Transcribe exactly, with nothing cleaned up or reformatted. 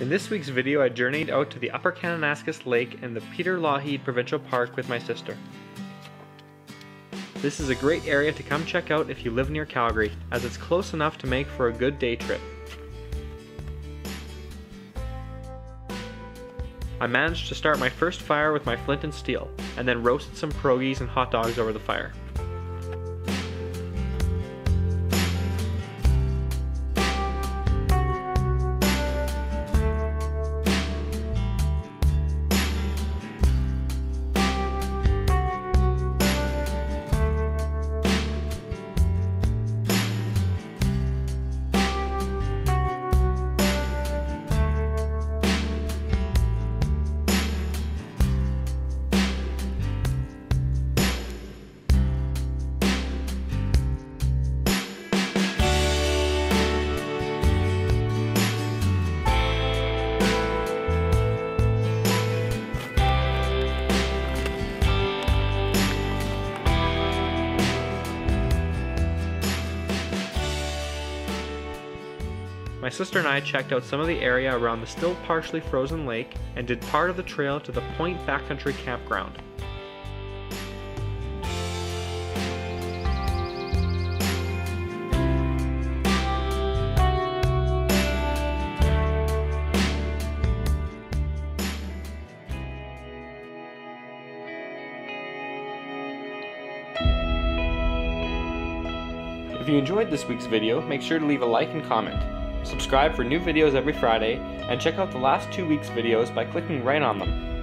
In this week's video, I journeyed out to the Upper Kananaskis Lake and the Peter Lougheed Provincial Park with my sister. This is a great area to come check out if you live near Calgary, as it's close enough to make for a good day trip. I managed to start my first fire with my flint and steel, and then roasted some pierogies and hot dogs over the fire. My sister and I checked out some of the area around the still partially frozen lake and did part of the trail to the Point Backcountry Campground. If you enjoyed this week's video, make sure to leave a like and comment. Subscribe for new videos every Friday, and check out the last two weeks' videos by clicking right on them.